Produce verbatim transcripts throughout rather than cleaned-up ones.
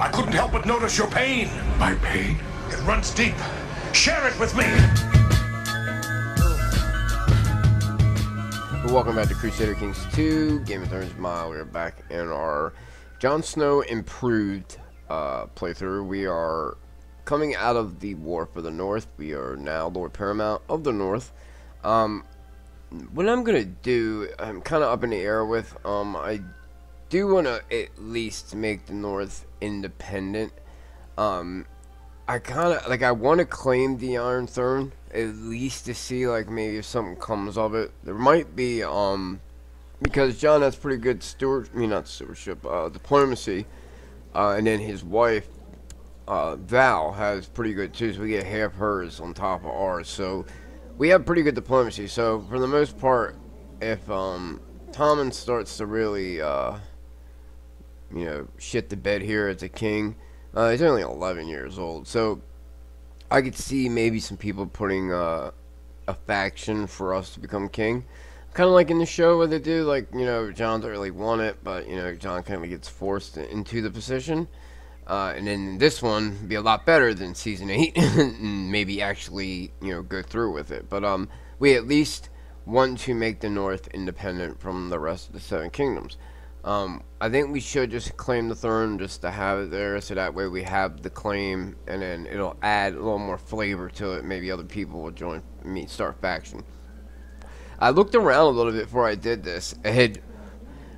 I couldn't help but notice your pain. My pain? It runs deep. Share it with me. Welcome back to Crusader Kings two, Game of Thrones Mile. We're back in our Jon Snow improved uh, playthrough. We are coming out of the War for the North. We are now Lord Paramount of the North. Um, what I'm going to do, I'm kind of up in the air with. Um, I do want to at least make the North independent. Um, I kind of, like, I want to claim the Iron Throne, at least to see, like, maybe if something comes of it. There might be, um, because Jon has pretty good steward, I mean, not stewardship, uh, diplomacy. Uh, and then his wife, uh, Val, has pretty good, too, so we get half hers on top of ours. So, we have pretty good diplomacy. So, for the most part, if, um, Tommen starts to really, uh, you know, shit the bed here as a king, uh, he's only eleven years old. So, I could see maybe some people putting uh, a faction for us to become king. Kind of like in the show where they do, like, you know, Jon doesn't really want it, but, you know, Jon kind of gets forced into the position. Uh, and then this one would be a lot better than Season eight, and maybe actually, you know, go through with it. But um, we at least want to make the North independent from the rest of the Seven Kingdoms. Um, I think we should just claim the throne just to have it there, so that way we have the claim, and then it'll add a little more flavor to it. Maybe other people will join me, start faction. I looked around a little bit before I did this. I had,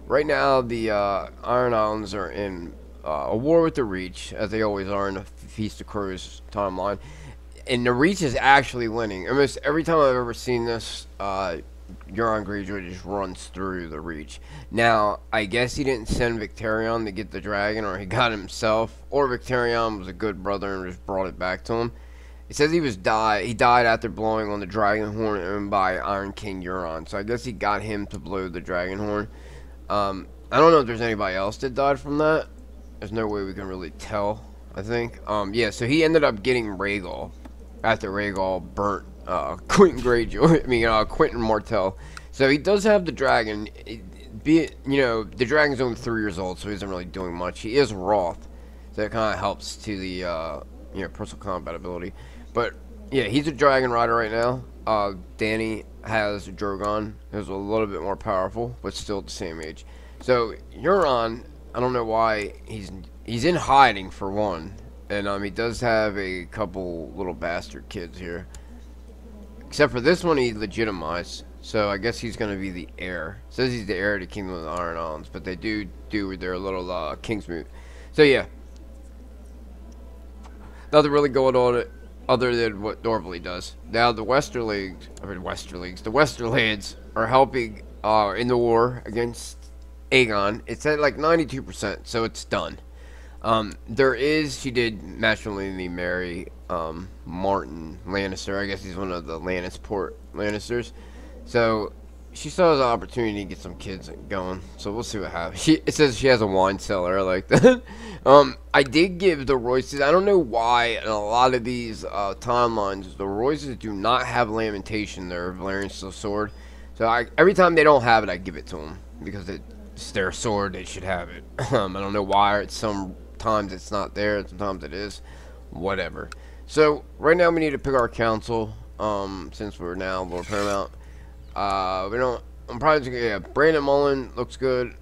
right now the uh, Iron Islands are in uh, a war with the Reach, as they always are in the Feast of Crows timeline, and the Reach is actually winning. Almost every time I've ever seen this, uh, Euron Greyjoy just runs through the Reach. Now, I guess he didn't send Victarion to get the dragon, or he got himself, or Victarion was a good brother and just brought it back to him. It says he was died. He died after blowing on the dragon horn owned by Iron King Euron. So I guess he got him to blow the dragon horn. Um, I don't know if there's anybody else that died from that. There's no way we can really tell, I think. Um, yeah, so he ended up getting Rhaegal after Rhaegal burnt Uh, Quentin Greyjoy, I mean, uh, Quentin Martell. So he does have the dragon. It, be it, you know, the dragon's only three years old, so he isn't really doing much. He is Wroth, so that kind of helps to the, uh, you know, personal combat ability. But, yeah, he's a dragon rider right now. Uh, Dany has Drogon, who's a little bit more powerful, but still at the same age. So, Euron, I don't know why, he's, he's in hiding, for one. And, um, he does have a couple little bastard kids here. Except for this one, he legitimized, so I guess he's going to be the heir. It says he's the heir to Kingdom of the Iron Islands, but they do do their little uh, king's move. So yeah, nothing really going on other than what normally does. Now the Westerlands, I mean Westerlands, the Westerlands are helping uh, in the war against Aegon. It's at like ninety-two percent, so it's done. Um, there is, she did matrimonially marry, um, Martin Lannister. I guess he's one of the Lannisport Lannisters. So, she still has an opportunity to get some kids going. So, we'll see what happens. She, it says she has a wine cellar. I like that. um, I did give the Royces, I don't know why, in a lot of these, uh, timelines, the Royces do not have Lamentation, their Valyrian sword. So, I, every time they don't have it, I give it to them. Because it, it's their sword, they should have it. Um, I don't know why, it's some... Sometimes it's not there, sometimes it is, whatever. So right now we need to pick our council, um since we're now Lord Paramount. Uh we don't, I'm probably just gonna have Brandon Mullen. Looks good.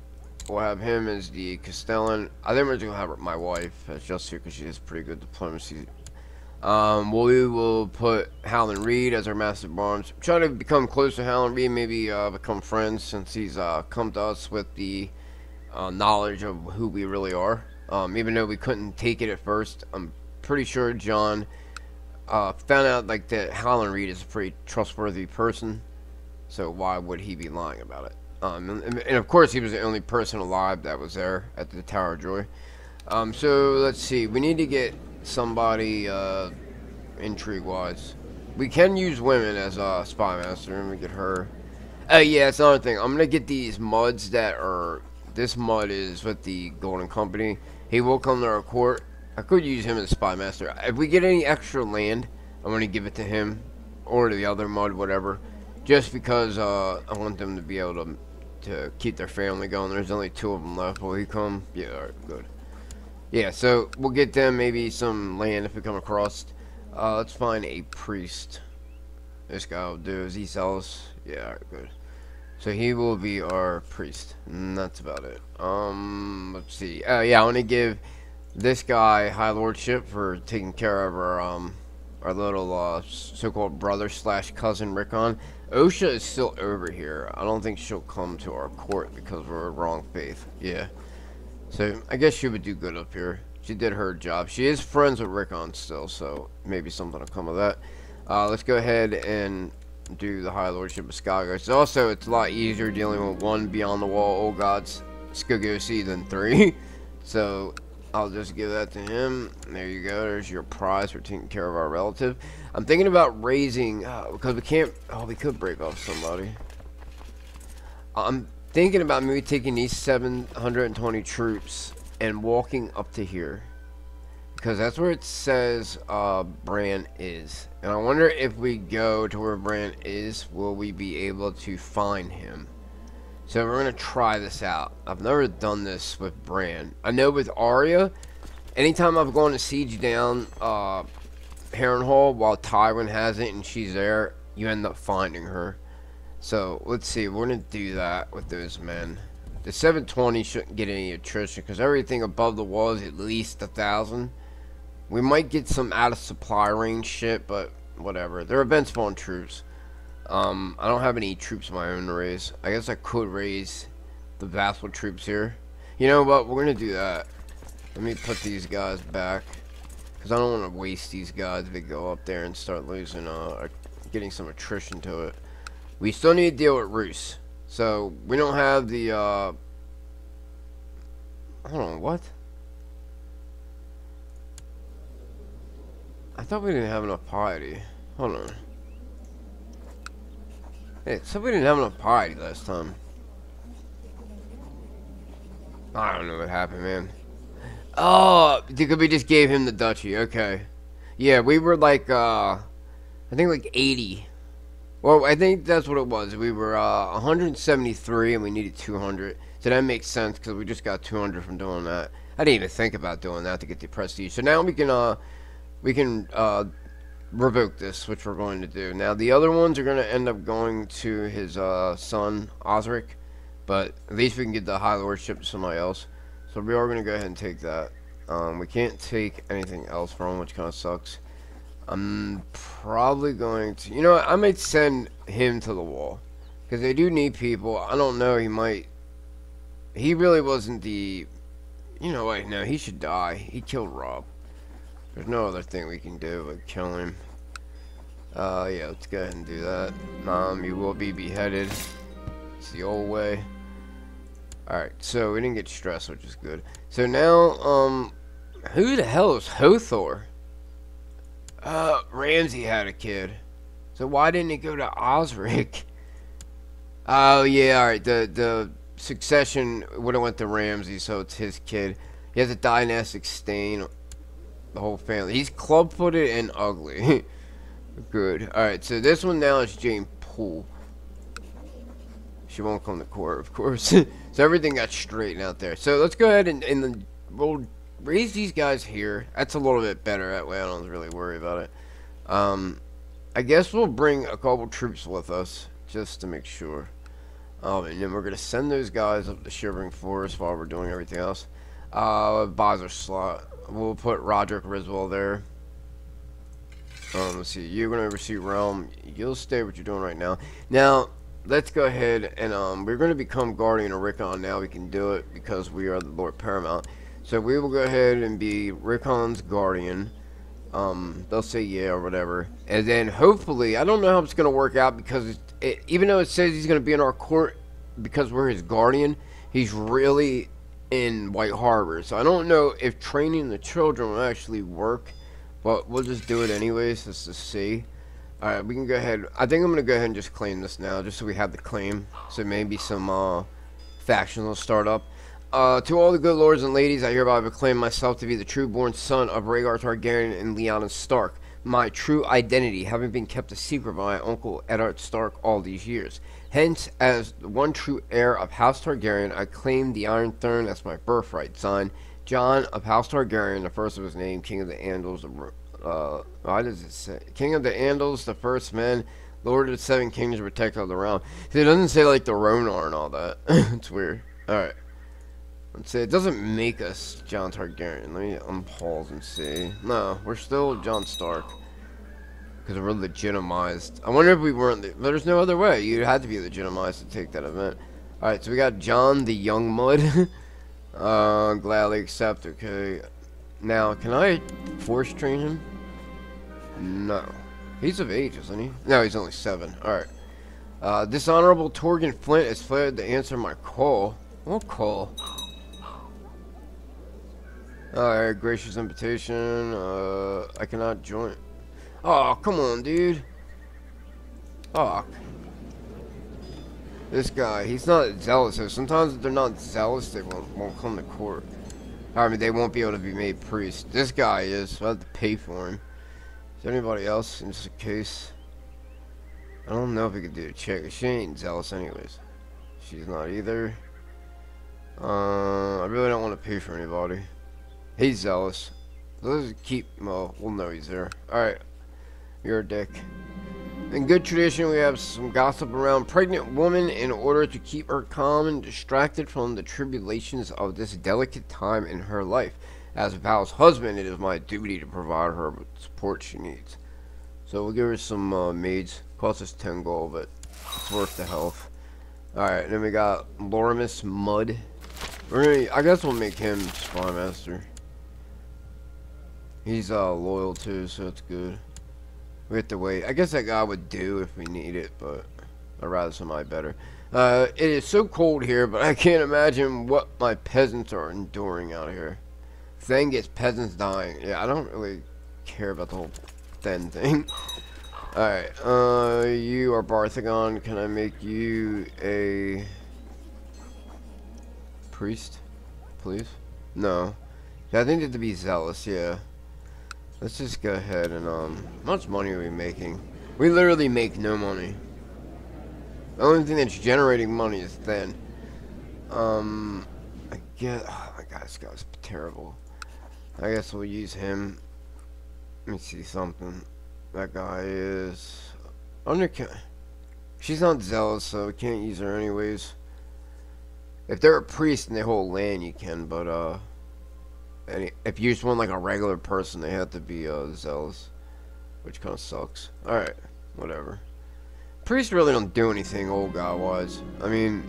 We'll have him as the Castellan. I think we're just gonna have my wife as just here because she has pretty good diplomacy. Um we will put Howland Reed as our master of arms. Try to become close to Howland Reed, maybe uh become friends, since he's uh come to us with the uh knowledge of who we really are. Um, even though we couldn't take it at first, I'm pretty sure Jon uh, found out like that Howland Reed is a pretty trustworthy person, so why would he be lying about it? Um, and, and of course he was the only person alive that was there at the Tower of Joy. Um, so let's see, we need to get somebody uh, intrigue-wise. We can use women as a uh, spy master, and we get her. Uh, yeah, that's another thing. I'm gonna get these muds that are. This mud is with the Golden Company. He will come to our court. I could use him as spy master. If we get any extra land, I'm going to give it to him or to the other mud, whatever, just because uh, I want them to be able to to keep their family going. There's only two of them left. Will he come? Yeah, all right, good. Yeah, so we'll get them maybe some land if we come across. Uh, let's find a priest. This guy will do as he sells. Yeah, alright, good. So he will be our priest. And that's about it. Um, let's see. Uh, yeah, I want to give this guy high lordship for taking care of our um our little uh, so-called brother slash cousin Rickon. Osha is still over here. I don't think she'll come to our court because we're wrong faith. Yeah. So I guess she would do good up here. She did her job. She is friends with Rickon still, so maybe something will come of that. Uh, let's go ahead and do the High Lordship of Skagos. Also, it's a lot easier dealing with one Beyond the Wall Old Gods Skagosi than three. So I'll just give that to him. There you go. There's your prize for taking care of our relative. I'm thinking about raising uh, because we can't. Oh, we could break off somebody. I'm thinking about maybe taking these seven hundred twenty troops and walking up to here, because that's where it says uh, Bran is. And I wonder if we go to where Bran is, will we be able to find him? So we're going to try this out. I've never done this with Bran. I know with Arya, anytime I've gone to siege down uh, Harrenhal while Tywin has it and she's there, you end up finding her. So let's see. We're going to do that with those men. The seven twenty shouldn't get any attrition because everything above the wall is at least a thousand. We might get some out of supply range shit, but whatever. They're event spawn troops. Um, I don't have any troops of my own to raise. I guess I could raise the vassal troops here. You know what? We're going to do that. Let me put these guys back, because I don't want to waste these guys if they go up there and start losing, uh, getting some attrition to it. We still need to deal with Roos. So, we don't have the, uh... I don't know, what? I thought we didn't have enough piety. Hold on. Hey, so we didn't have enough piety last time. I don't know what happened, man. Oh, because we just gave him the duchy. Okay. Yeah, we were like, uh, I think like eighty. Well, I think that's what it was. We were uh, one hundred seventy-three and we needed two hundred. So that makes sense because we just got two hundred from doing that. I didn't even think about doing that to get the prestige. So now we can, uh, we can, uh... revoke this, which we're going to do. Now the other ones are going to end up going to his uh, son Osric, but at least we can get the high lordship to somebody else. So we are going to go ahead and take that. Um, we can't take anything else from, which kind of sucks. I'm probably going to, you know what, I might send him to the wall because they do need people. I don't know, he might, he really wasn't the, you know what, no, he should die. He killed Robb. There's no other thing we can do but kill him. Uh, yeah, let's go ahead and do that. Mom, you will be beheaded. It's the old way. Alright, so we didn't get stressed, which is good. So now, um, who the hell is Hothor? Uh, Ramsay had a kid. So why didn't he go to Osric? Oh, yeah, alright, the, the succession would have went to Ramsay, so it's his kid. He has a dynastic stain. The whole family. He's club-footed and ugly. Good. Alright, so this one now is Jane Poole. She won't come to court, of course. So everything got straightened out there. So let's go ahead and, and then we'll raise these guys here. That's a little bit better. That way I don't really worry about it. Um, I guess we'll bring a couple troops with us just to make sure. Um, and then we're going to send those guys up the Shivering Forest while we're doing everything else. Uh, Advisor slot. We'll put Roderick Riswell there. Um, let's see. You're going to oversee Realm. You'll stay what you're doing right now. Now, let's go ahead and um, we're going to become Guardian of Rickon now. We can do it because we are the Lord Paramount. So we will go ahead and be Rickon's Guardian. Um, they'll say yeah or whatever. And then hopefully, I don't know how it's going to work out because it, it, even though it says he's going to be in our court because we're his Guardian, he's really in White Harbor, so I don't know if training the children will actually work, but we'll just do it anyways just to see. Alright, we can go ahead. I think I'm gonna go ahead and just claim this now just so we have the claim, so maybe some uh, factions will start up. Uh, to all the good lords and ladies, I hereby proclaim myself to be the true born son of Rhaegar Targaryen and Lyanna Stark, my true identity having been kept a secret by my uncle Eddard Stark all these years. Hence, as the one true heir of House Targaryen, I claim the Iron Throne as my birthright, signed, Jon of House Targaryen, the first of his name, King of the Andals, uh, why does it say? King of the Andals, the first men, Lord of the Seven Kingdoms, Protector of the Realm. See, it doesn't say, like, the Ronar and all that. It's weird. Alright. Let's see, it doesn't make us Jon Targaryen. Let me unpause and see. No, we're still Jon Stark. Because we're legitimized. I wonder if we weren't. The, there's no other way. You had to be legitimized to take that event. Alright, so we got Jon the Youngmud. uh, gladly accept. Okay. Now, can I force train him? No. He's of age, isn't he? No, he's only seven. Alright. Uh, dishonorable Torgon Flint has fled to answer my call. What call? Alright, gracious invitation. Uh, I cannot join. Oh, come on, dude. Oh. This guy, he's not zealous. So sometimes if they're not zealous, they won't, won't come to court. I mean, they won't be able to be made priest. This guy is, so I have to pay for him. Is there anybody else in this case? I don't know if we could do a check. She ain't zealous anyways. She's not either. Uh, I really don't want to pay for anybody. He's zealous. Let's keep, well, we'll know he's there. Alright. You're a dick. In good tradition, we have some gossip around pregnant woman in order to keep her calm and distracted from the tribulations of this delicate time in her life. As Val's husband, it is my duty to provide her with support she needs. So we'll give her some uh, maids. Costs us ten gold, but it's worth the health. Alright, then we got Lorimus Mud. We're gonna, I guess we'll make him Spy Master. He's uh, loyal too, so it's good. We have to wait. I guess that guy would do if we need it, but I'd rather somebody better. Uh, it is so cold here, but I can't imagine what my peasants are enduring out here. Thing gets peasants dying. Yeah, I don't really care about the whole Then thing. Alright, uh, you are Barthagon. Can I make you a priest, please? No. Yeah, I think they have to be zealous, yeah. Let's just go ahead and, um, how much money are we making? We literally make no money. The only thing that's generating money is Then. Um, I guess, oh my god, this guy's terrible. I guess we'll use him. Let me see something. That guy is under, she's not zealous, so we can't use her anyways. If they're a priest in the whole land, you can, but, uh, any, if you just want like a regular person, they have to be uh, zealous, which kind of sucks. Alright, whatever. Priests really don't do anything old guy wise. I mean,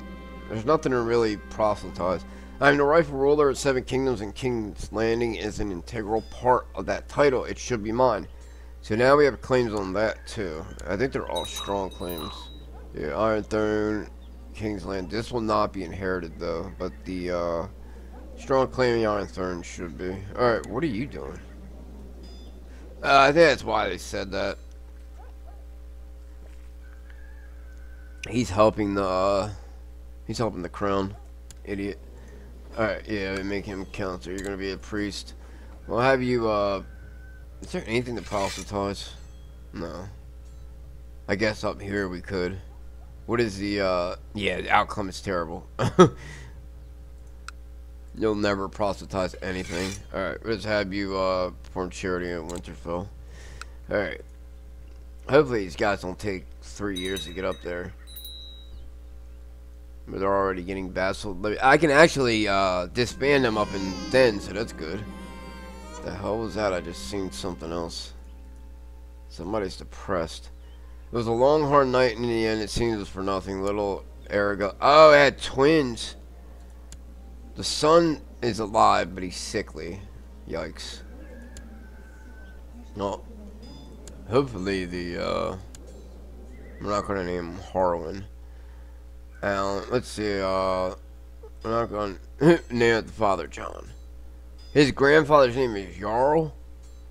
there's nothing to really proselytize. I mean, the rightful ruler of Seven Kingdoms and King's Landing is an integral part of that title. It should be mine. So now we have claims on that too. I think they're all strong claims. Yeah, Iron Throne, King's Land. This will not be inherited though, but the uh, strong claiming Iron Throne should be. Alright, what are you doing? Uh, I think that's why they said that. He's helping the, uh, he's helping the crown. Idiot. Alright, yeah, make him counselor. You're gonna be a priest. We'll have you, uh, is there anything to proselytize? No. I guess up here we could. What is the, uh, yeah, the outcome is terrible. You'll never proselytize anything. Alright, let's have you uh, perform charity at Winterfell. Alright. Hopefully these guys don't take three years to get up there. But they're already getting bastled. I can actually uh, disband them up in Then, so that's good. What the hell was that? I just seen something else. Somebody's depressed. It was a long, hard night, and in the end, it seems it was for nothing. Little Aragorn. Oh, it had twins! The son is alive, but he's sickly. Yikes. No. Hopefully the, uh... I'm not gonna name him Harwin. Um, let's see, uh... I'm not gonna name it the father, John. His grandfather's name is Jarl?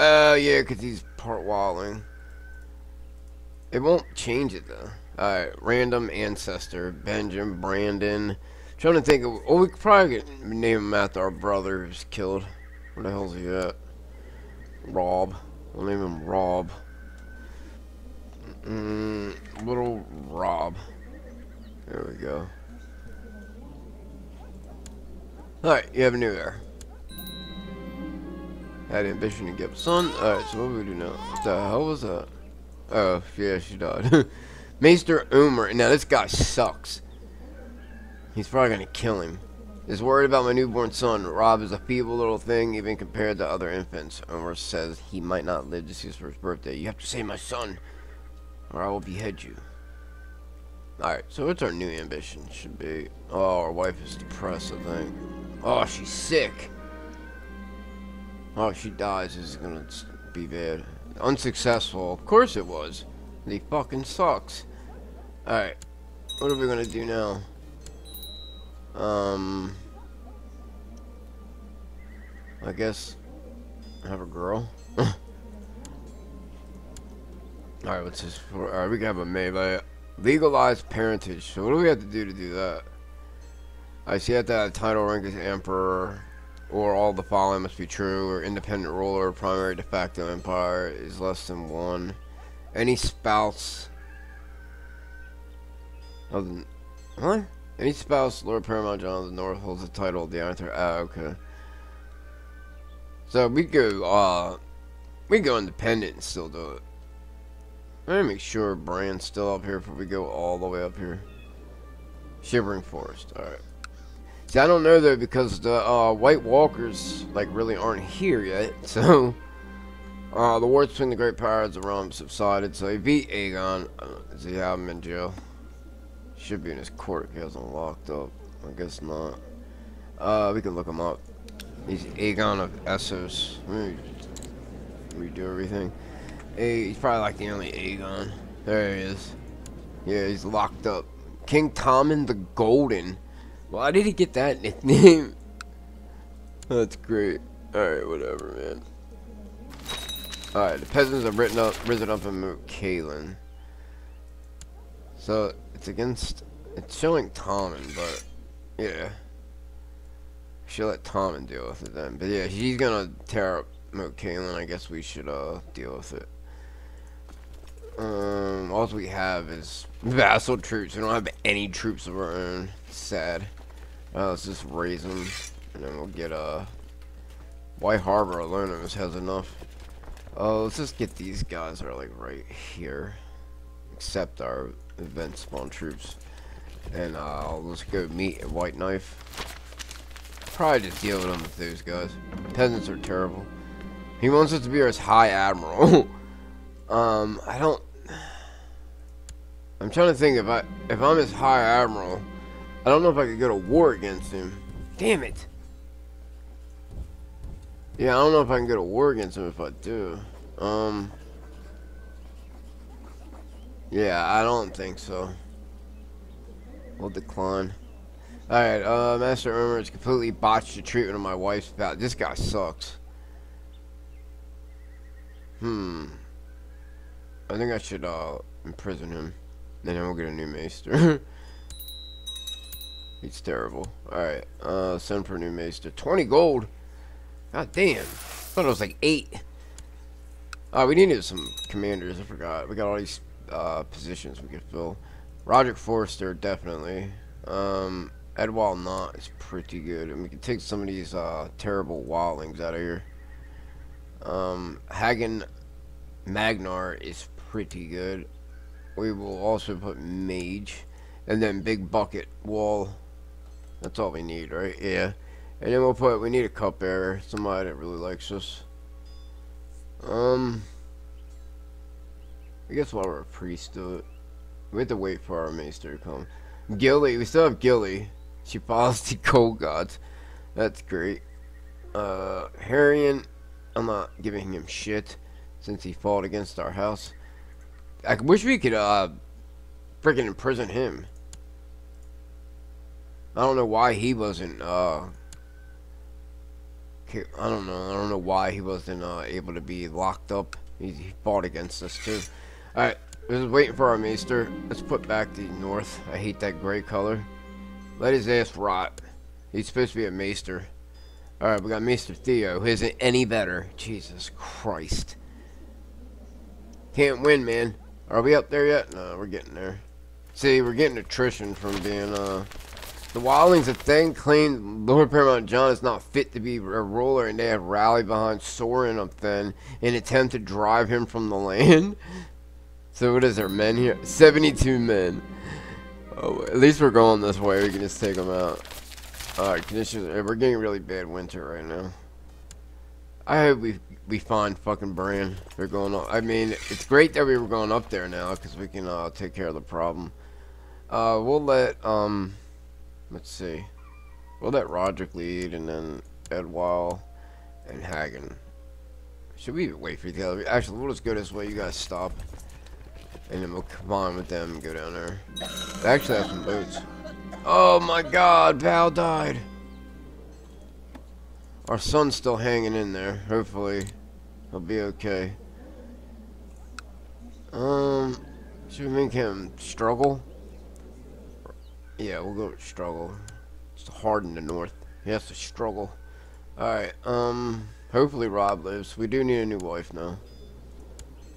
Oh, uh, yeah, because he's part wildling. It won't change it, though. Alright, random ancestor. Benjamin, Brandon... Trying to think of, oh, we could probably name him after our brother who's killed. Where the hell's he at? Robb. We'll name him Robb. Mm, little Robb. There we go. Alright, you have a new heir. had ambition to give a son. Alright, so what do we do now? What the hell was that? Oh, yeah, she died. Maester Omer. Now, this guy sucks. He's probably going to kill him. Is worried about my newborn son. Robb is a feeble little thing, even compared to other infants. Omer says he might not live to see his first birthday. You have to save my son, or I will behead you. Alright, so what's our new ambition? Should be... Oh, our wife is depressed, I think. Oh, she's sick. Oh, she dies. This is going to be bad. Unsuccessful. Of course it was. He fucking sucks. Alright. What are we going to do now? Um... I guess... have a girl. Alright, what's this for? Alright, we can have a melee. Legalized parentage. So what do we have to do to do that? I see you have to have title rank as emperor, or all the following must be true, or independent ruler, primary de facto empire is less than one. Any spouse of the, huh? Any spouse, Lord Paramount John of the North holds the title of the Iron Throne. Ah, okay. So we go, uh, we go independent and still do it. I'm gonna make sure Bran's still up here before we go all the way up here. Shivering Forest, alright. See, I don't know though, because the uh, White Walkers, like, really aren't here yet, so... Uh, the war between the Great Powers of the realm subsided, so he beat Aegon. Uh, does he have him in jail? Should be in his court if he hasn't locked up. I guess not. Uh, we can look him up. He's Aegon of Essos. We do everything. Hey, he's probably like the only Aegon. There he is. Yeah, he's locked up. King Tommen the Golden. Why did he get that nickname? That's great. Alright, whatever, man. Alright, the peasants have written up, risen up in Moat Cailin. So, it's against... It's showing Tommen, but... Yeah. She'll let Tommen deal with it then. But yeah, she's gonna tear up Moat Cailin. I guess we should, uh, deal with it. Um, all we have is vassal troops. We don't have any troops of our own. It's sad. Uh, let's just raise them, and then we'll get, uh... White Harbor alone almost has enough. Oh, uh, let's just get these guys that are, like, right here. Except our event spawn troops. And, uh, let's go meet at White Knife. Probably just deal with them with those guys. Peasants are terrible. He wants us to be our High Admiral. um, I don't... I'm trying to think if I if I'm his High Admiral, I don't know if I could go to war against him. Damn it! Yeah, I don't know if I can go to war against him if I do. Um. Yeah, I don't think so. We'll decline. All right, uh, Maester Omer has completely botched the treatment of my wife's back. This guy sucks. Hmm. I think I should uh imprison him. And then we'll get a new maester. He's terrible. Alright, uh, send for a new maester. twenty gold! God damn. I thought it was like eight. Uh, we needed some commanders, I forgot. We got all these, uh, positions we could fill. Roderick Forrester, definitely. Um, Edwall Knott is pretty good. And we can take some of these, uh, terrible wildlings out of here. Um, Hagen Magnar is pretty good. We will also put mage, and then big bucket wall. That's all we need, right? Yeah. And then we'll put, we need a cupbearer, somebody that really likes us. Um, I guess while we're a priest, do it. We have to wait for our maester to come. Gilly, we still have Gilly. She follows the cold gods. That's great. Uh, Harrion, I'm not giving him shit since he fought against our house. I wish we could, uh, freaking imprison him. I don't know why he wasn't, uh, I don't know, I don't know why he wasn't, uh, able to be locked up. He, he fought against us, too. Alright, we're just waiting for our maester. Let's put back the north. I hate that gray color. Let his ass rot. He's supposed to be a maester. Alright, we got Maester Theo, who isn't any better. Jesus Christ. Can't win, man. Are we up there yet? No, we're getting there. See, we're getting attrition from being, uh, The Wildlings have then claimed Lord Paramount John is not fit to be a ruler, and they have rallied behind Soren of Fen in an attempt to drive him from the land. So what is there, men here? seventy-two men. Oh, at least we're going this way. We can just take them out. Alright, conditions. We're getting really bad winter right now. I hope we we find fucking Bran. We're going up. I mean, it's great that we were going up there now because we can uh, take care of the problem. Uh, we'll let um, let's see, we'll let Roderick lead, and then Edwild and Hagen. Should we even wait for the other? Actually, we'll just go this way. You guys stop, and then we'll combine with them and go down there. They actually have some boats. Oh my God! Val died. Our son's still hanging in there. Hopefully, he'll be okay. Um, should we make him struggle? Yeah, we'll go with struggle. It's hard in the north. He has to struggle. Alright, um, hopefully Robb lives. We do need a new wife now.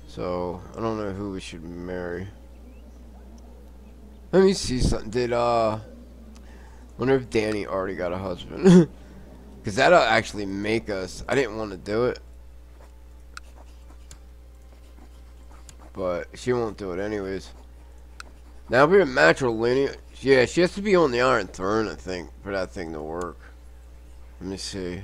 So, I don't know who we should marry. Let me see something. Did, uh, wonder if Dany already got a husband. Because that'll actually make us... I didn't want to do it. But she won't do it anyways. Now we're matrilineal. Yeah, she has to be on the Iron Throne, I think, for that thing to work. Let me see.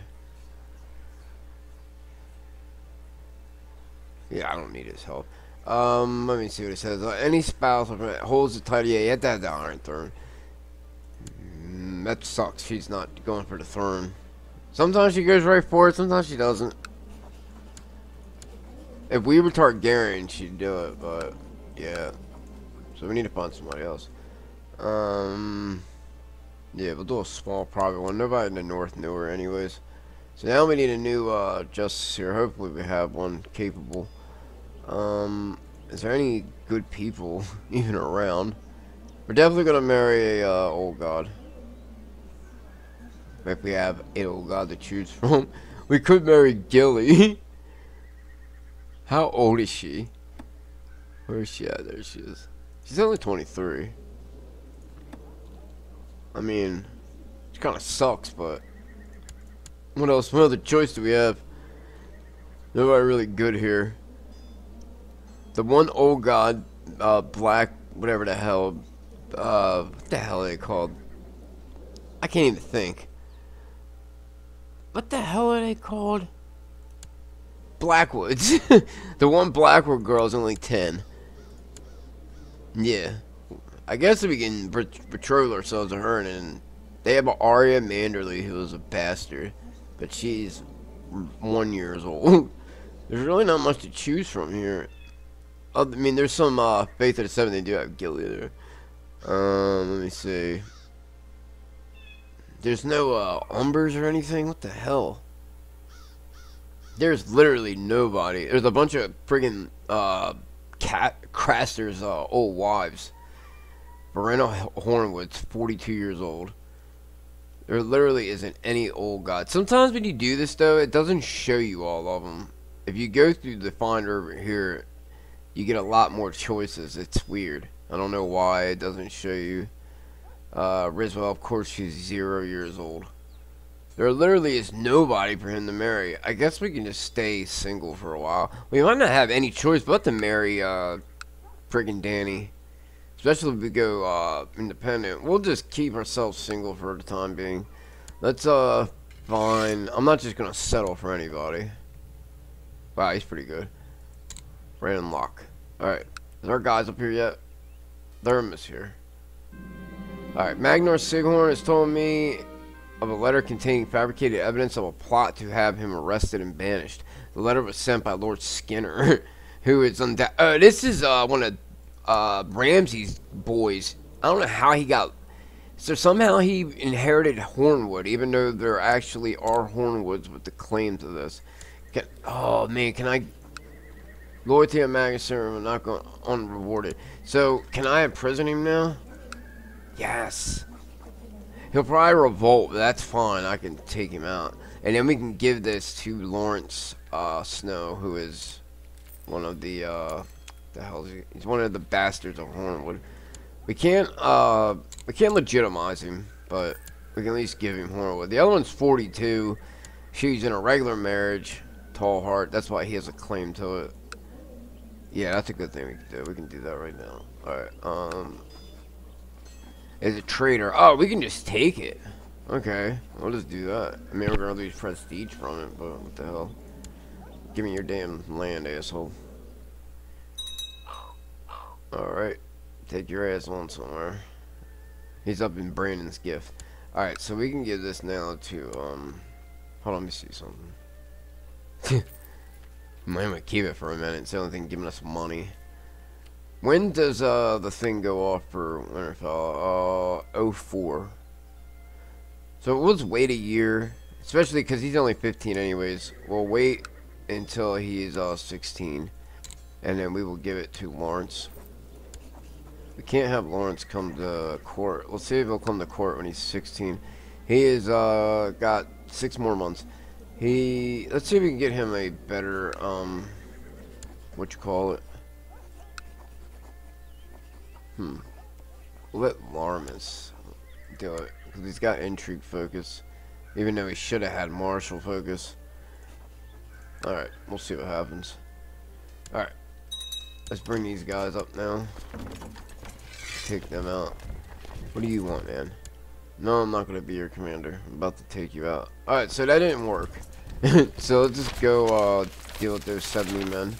Yeah, I don't need his help. Um, let me see what it says. Uh, any spouse holds the title. Yeah, you have to have the Iron Throne. Mm, that sucks. She's not going for the throne. Sometimes she goes right for it, sometimes she doesn't. If we were Targaryen, she'd do it, but yeah. So we need to find somebody else. Um, yeah, we'll do a small private one. Nobody in the north knew her anyways. So now we need a new uh, justice here. Hopefully we have one capable. Um, is there any good people even around? We're definitely going to marry a uh, old god. If we have an old god to choose from. We could marry Gilly. How old is she? Where is she at? There she is. She's only twenty-three. I mean, it kind of sucks, but what else? What other choice do we have? Nobody really good here. The one old god, uh, black, whatever the hell, uh, what the hell are they called? I can't even think. What the hell are they called? Blackwoods. The one Blackwood girl is only ten. Yeah. I guess if we can betroth ourselves to her, and then they have an Arya Manderly who is a bastard, but she's one years old. There's really not much to choose from here. I mean, there's some uh, Faith of the Seven. They do have Gilly there. Um, let me see. There's no uh, Umbers or anything. What the hell? There's literally nobody. There's a bunch of friggin' uh, cat Craster's uh, old wives. Verena Hornwood's forty-two years old. There literally isn't any old god. Sometimes when you do this, though, it doesn't show you all of them. If you go through the finder over here, you get a lot more choices. It's weird. I don't know why it doesn't show you. Uh, Riswell, of course, she's zero years old. There literally is nobody for him to marry. I guess we can just stay single for a while. We might not have any choice but to marry uh, friggin' Dany. Especially if we go uh, independent. We'll just keep ourselves single for the time being. Let's uh, find... I'm not just going to settle for anybody. Wow, he's pretty good. Brandon Locke. Alright. Is our guys up here yet? Therm is here. Alright. Magnor Sighorn has told me of a letter containing fabricated evidence of a plot to have him arrested and banished. The letter was sent by Lord Skinner, who is unda- Oh, this is uh, one of... Uh, Ramsay's boys. I don't know how he got... So somehow he inherited Hornwood, even though there actually are Hornwoods with the claim to this. Can, oh, man, can I... Loyalty of Magus will not go unrewarded. So, can I imprison him now? Yes. He'll probably revolt, but that's fine. I can take him out. And then we can give this to Lawrence uh, Snow, who is one of the... Uh, the hell is he? He's one of the bastards of Hornwood. We can't uh we can't legitimize him. but we can at least give him Hornwood. The other one's forty-two. She's in a regular marriage. Tall heart. That's why he has a claim to it. Yeah, that's a good thing we can do. We can do that right now. Alright, um... Is a traitor. Oh, we can just take it. Okay, we'll just do that. I mean, we're gonna lose prestige from it, but what the hell? Give me your damn land, asshole. Alright, take your ass on somewhere. He's up in Brandon's gift. Alright, so we can give this now to, um... Hold on, let me see something. I'm gonna keep it for a minute. It's the only thing giving us money. When does uh, the thing go off for Winterfell? Uh, oh four. So let's wait a year, especially because he's only fifteen anyways. We'll wait until he's uh, sixteen, and then we will give it to Lawrence. We can't have Lawrence come to court. We'll see if he'll come to court when he's sixteen. He is uh, got six more months. He, let's see if we can get him a better, um, what you call it? Hmm. Let Larmus do it, because he's got intrigue focus, even though he should have had martial focus. Alright, we'll see what happens. Alright, let's bring these guys up now. Take them out. What do you want, man? No, I'm not going to be your commander. I'm about to take you out. Alright, so that didn't work. So let's just go uh, deal with those seventy men.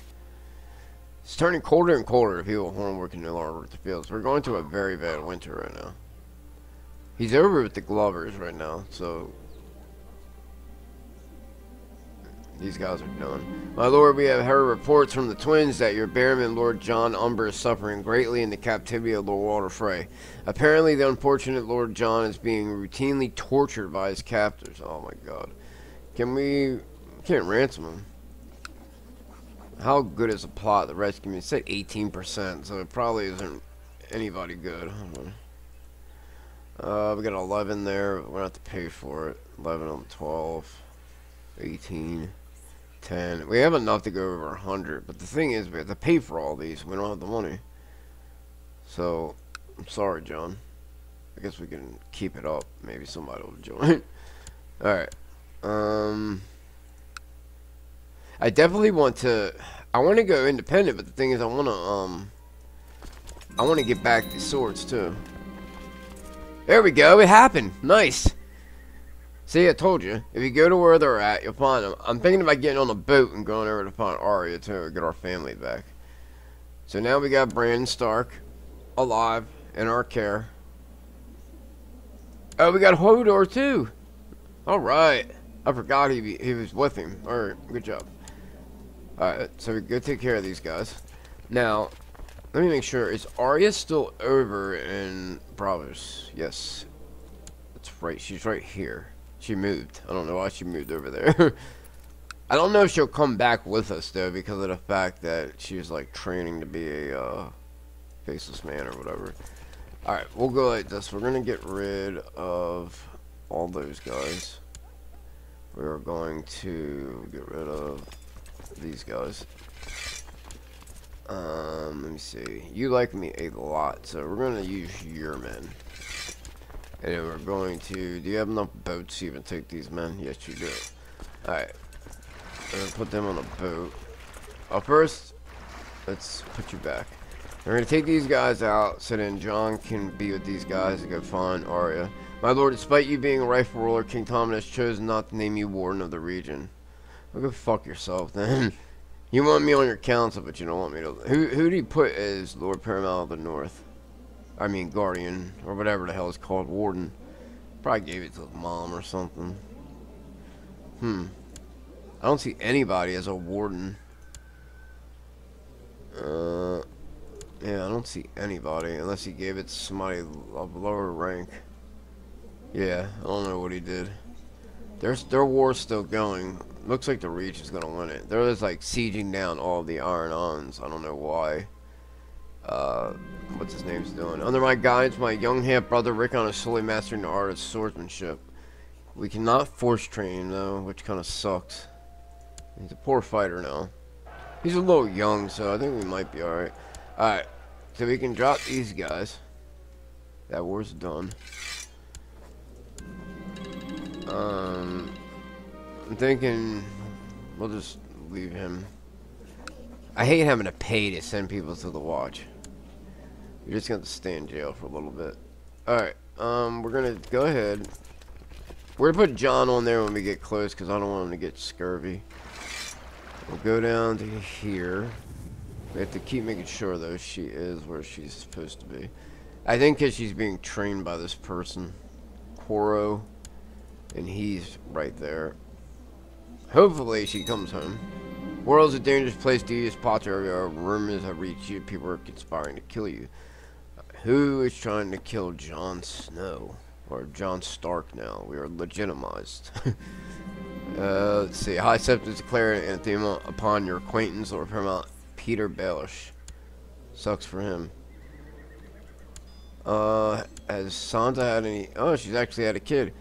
It's turning colder and colder. People horn working no longer with the fields. We're going through a very bad winter right now. He's over with the Glovers right now, so... These guys are done. My lord, we have heard reports from the twins that your bearman, Lord John Umber, is suffering greatly in the captivity of Lord Walter Frey. Apparently, the unfortunate Lord John is being routinely tortured by his captors. Oh my god. Can we... can't ransom him. How good is a plot to rescue me? It said eighteen percent, so it probably isn't anybody good. Uh, we got eleven there. We're going to have to pay for it. eleven on twelve. eighteen. ten. We have enough to go over one hundred, but the thing is, we have to pay for all these. We don't have the money. So, I'm sorry, John. I guess we can keep it up. Maybe somebody will join. Alright. Um... I definitely want to, I want to go independent, but the thing is I want to, um, I want to get back the swords, too. There we go, it happened. Nice. See, I told you, if you go to where they're at, you'll find them. I'm thinking about getting on a boat and going over to find Arya, too, to get our family back. So now we got Brandon Stark, alive, in our care. Oh, we got Hodor, too. Alright. I forgot he, be, he was with him. Alright, good job. Alright, so we go take care of these guys. Now, let me make sure. Is Arya still over in Braavos? Yes. That's right. She's right here. She moved. I don't know why she moved over there. I don't know if she'll come back with us, though, because of the fact that she's, like, training to be a uh, faceless man or whatever. Alright, we'll go like this. We're going to get rid of all those guys. We're going to get rid of these guys. Um, let me see. You like me a lot, so we're going to use your men. And then we're going to... Do you have enough boats to even take these men? Yes, you do. Alright. We're going to put them on a boat. Uh, first, let's put you back. We're going to take these guys out, so then John can be with these guys and go find Arya. My lord, despite you being a rightful ruler, King Tommen has chosen not to name you warden of the region. Well, go fuck yourself, then. You want me on your council, but you don't want me to... Who, who do you put as Lord Paramount of the North? I mean, Guardian, or whatever the hell is called, Warden. Probably gave it to his mom or something. Hmm. I don't see anybody as a Warden. Uh, yeah, I don't see anybody, unless he gave it to somebody of lower rank. Yeah, I don't know what he did. There's, their war's still going. Looks like the Reach is going to win it. They're just like sieging down all the Iron Ons. I don't know why. Uh, what's his name's doing? Under my guidance, my young half-brother Rickon is slowly mastering the art of swordsmanship. We cannot force train him, though, which kind of sucks. He's a poor fighter now. He's a little young, so I think we might be alright. Alright, so we can drop these guys. That war's done. Um, I'm thinking we'll just leave him. I hate having to pay to send people to the watch. You're just gonna have to stay in jail for a little bit. Alright, um, we're gonna go ahead. We're gonna put John on there when we get close because I don't want him to get scurvy. We'll go down to here. We have to keep making sure, though, she is where she's supposed to be. I think because she's being trained by this person, Quoro, and he's right there. Hopefully she comes home. World's a dangerous place to use potter. Rumors have reached you. People are conspiring to kill you. Who is trying to kill Jon Snow? Or Jon Stark now. We are legitimized. Uh, let's see. High Septus declare an anathema upon your acquaintance or Paramount Peter Baelish. Sucks for him. Uh, has Sansa had any... Oh, she's actually had a kid.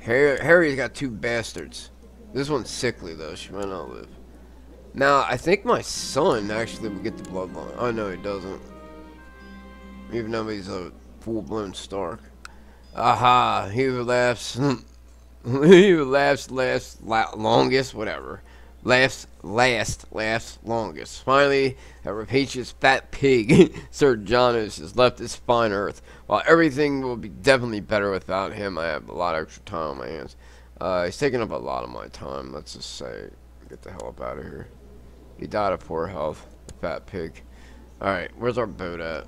Harry, Harry's got two bastards. This one's sickly, though. She might not live. Now, I think my son actually will get the bloodline. Oh, no, he doesn't. Even though he's a full-blown Stark. Aha, he who laughs... He who laughs last, la longest, whatever. Laughs, last, laughs longest. Finally, a rapacious fat pig, Sir Jonas, has left this fine earth. While everything will be definitely better without him, I have a lot of extra time on my hands. Uh, he's taking up a lot of my time, let's just say. Get the hell up out of here. He died of poor health, the fat pig. Alright, where's our boat at?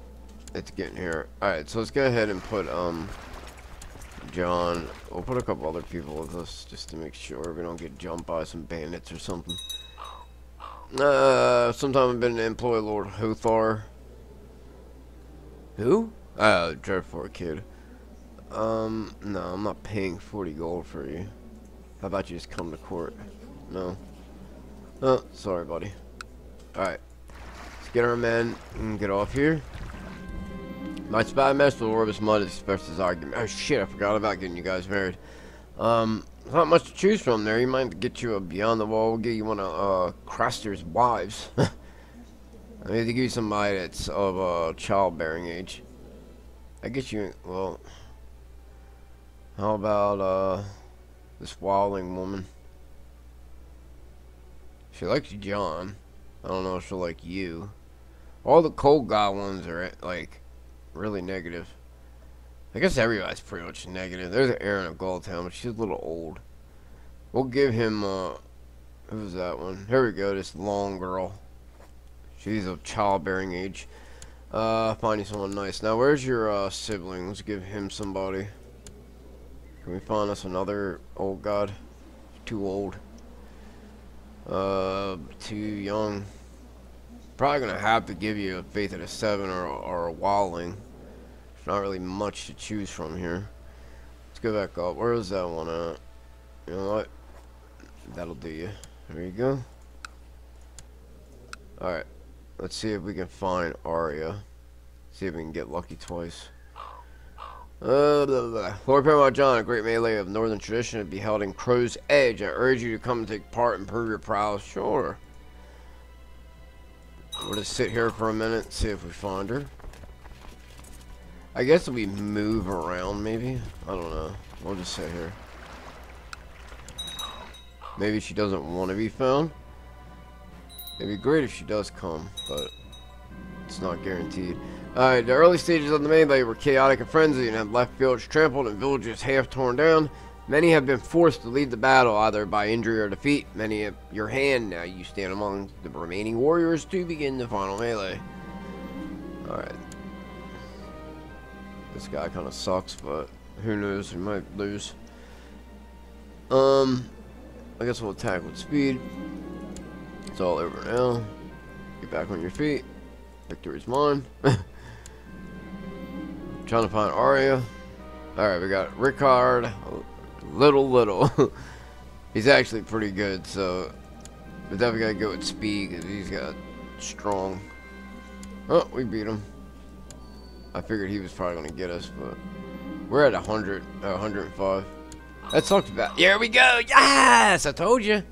It's getting here. Alright, so let's go ahead and put, um... John, we'll put a couple other people with us just to make sure we don't get jumped by some bandits or something. Uh, sometime I've been an employee of Lord Hothar. Who? Uh, dread for a kid. Um, no, I'm not paying forty gold for you. How about you just come to court? No. Oh, sorry, buddy. Alright. Let's get our men and get off here. My spy master Orbis Mud expressed his argument. Oh shit, I forgot about getting you guys married. Um, not much to choose from there. You might have to get you a Beyond the Wall. We'll get you one of, uh, Craster's wives. I need to give you somebody that's of, uh, childbearing age. I guess you, well... How about, uh, this wildling woman? She likes John. I don't know if she'll like you. All the cold guy ones are, like... really negative. I guess everybody's pretty much negative. There's an Aaron of Goldtown, but she's a little old. We'll give him, uh, who was that one? Here we go, this long girl. She's of childbearing age. Uh, finding someone nice. Now, where's your, uh, sibling? Let's give him somebody. Can we find us another old god? Too old. Uh, too young. Probably gonna have to give you a Faith of the Seven or, or a Wildling. Not really much to choose from here. Let's go back up. Where is that one at? You know what? That'll do you. There you go. Alright. Let's see if we can find Arya. See if we can get lucky twice. Uh, blah, blah. Lord Paramount John, a great melee of northern tradition, to be held in Crow's Edge. I urge you to come and take part and prove your prowess. Sure. We'll just sit here for a minute and see if we find her. I guess if we move around, maybe? I don't know. We'll just sit here. Maybe she doesn't want to be found. It'd be great if she does come, but it's not guaranteed. Alright, the early stages of the melee were chaotic and frenzied and have left fields trampled and villages half torn down. Many have been forced to leave the battle, either by injury or defeat. Many of your hand, now you stand among the remaining warriors to begin the final melee. Alright. This guy kind of sucks, but who knows, we might lose. Um, I guess we'll attack with speed. It's all over now. Get back on your feet. Victory's mine. Trying to find Arya. Alright, we got Rickard. Little, little. He's actually pretty good, so we definitely gotta go with speed because he's got strong. Oh, we beat him. I figured he was probably gonna get us, but we're at one hundred, uh, one hundred five. That's talked about. Here we go. Yes, I told you.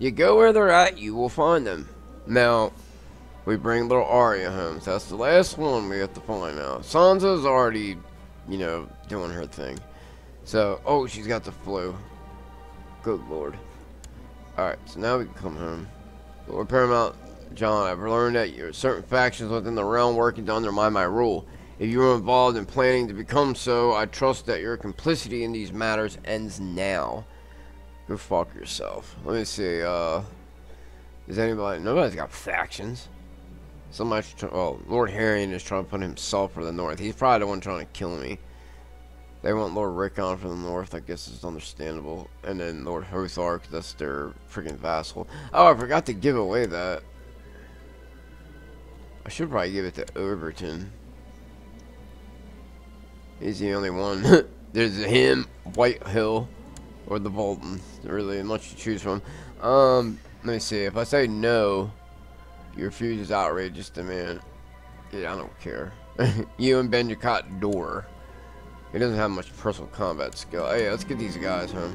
You go where they're at, you will find them. Now, we bring little Arya home. So that's the last one we have to find now. Sansa's already, you know, doing her thing. So, oh, she's got the flu. Good lord. Alright, so now we can come home. Lord Paramount John, I've learned that there are certain factions within the realm working to undermine my rule. If you were involved in planning to become so, I trust that your complicity in these matters ends now. Go fuck yourself. Let me see, uh... Is anybody... Nobody's got factions. Somebody's... Oh, Lord Harrion is trying to put himself for the north. He's probably the one trying to kill me. They want Lord Rickon for the north. I guess it's understandable. And then Lord Hothark, that's their freaking vassal. Oh, I forgot to give away that. I should probably give it to Overton. He's the only one. There's him, White Hill, or the Bolton. There's really much to choose from. Um, let me see. If I say no, you refuse is outrageous demand. Yeah, I don't care. You and Benjicott Door. He doesn't have much personal combat skill. Hey, let's get these guys home.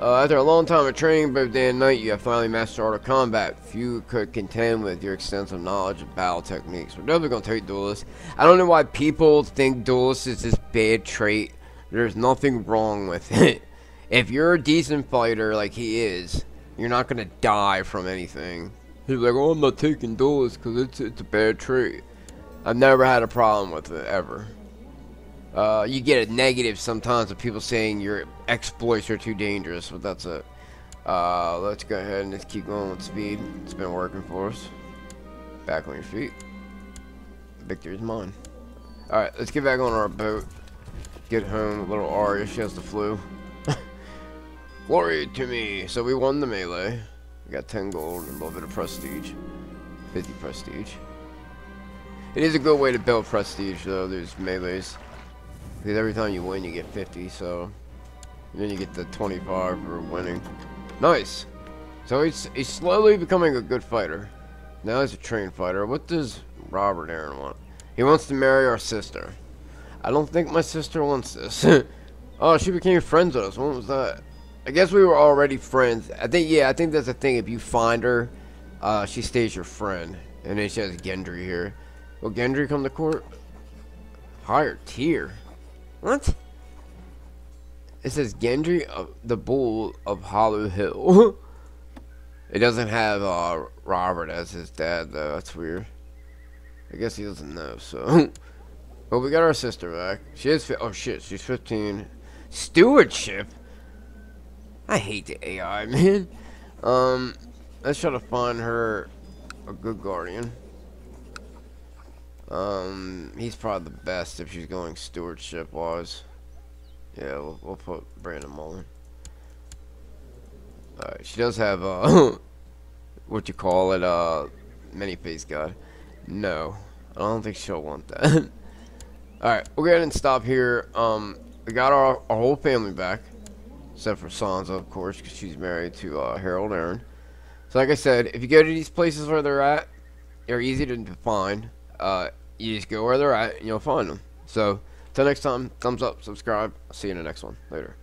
Uh, after a long time of training, both day and night, you have finally mastered art of combat. Few could contend with your extensive knowledge of battle techniques. We're definitely going to take duelists. I don't know why people think duelists is this bad trait. There's nothing wrong with it. If you're a decent fighter like he is, you're not going to die from anything. He's like, oh, I'm not taking duelists because it's, it's a bad trait. I've never had a problem with it, ever. Uh, you get a negative sometimes of people saying your exploits are too dangerous, but that's it. Uh, let's go ahead and just keep going with speed. It's been working for us. Back on your feet. Victory's mine. Alright, let's get back on our boat. Get home. Little Arya, she has the flu. Glory to me! So we won the melee. We got ten gold and a little bit of prestige. fifty prestige. It is a good way to build prestige, though, there's melees. Because every time you win, you get fifty, so... And then you get the twenty-five for winning. Nice! So he's, he's slowly becoming a good fighter. Now he's a trained fighter. What does Robert Aaron want? He wants to marry our sister. I don't think my sister wants this. Oh, she became friends with us. When was that? I guess we were already friends. I think, yeah, I think that's the thing. If you find her, uh, she stays your friend. And then she has Gendry here. Will Gendry come to court? Higher tier. What? It says Gendry, uh, the Bull of Hollow Hill. It doesn't have uh, Robert as his dad, though. That's weird. I guess he doesn't know, so. Well, we got our sister back. She is. Oh, shit. She's fifteen. Stewardship? I hate the A I, man. Um, let's try to find her a good guardian. Um, he's probably the best if she's going stewardship-wise. Yeah, we'll, we'll put Brandon Mullen. Alright, she does have, uh, what you call it, uh, many-faced god. No, I don't think she'll want that. Alright, we'll go ahead and stop here. Um, we got our, our whole family back. Except for Sansa, of course, because she's married to, uh, Harold Aaron. So, like I said, if you go to these places where they're at, they're easy to find. Uh... You just go where they're at and you'll find them. So, till next time, thumbs up, subscribe. I'll see you in the next one. Later.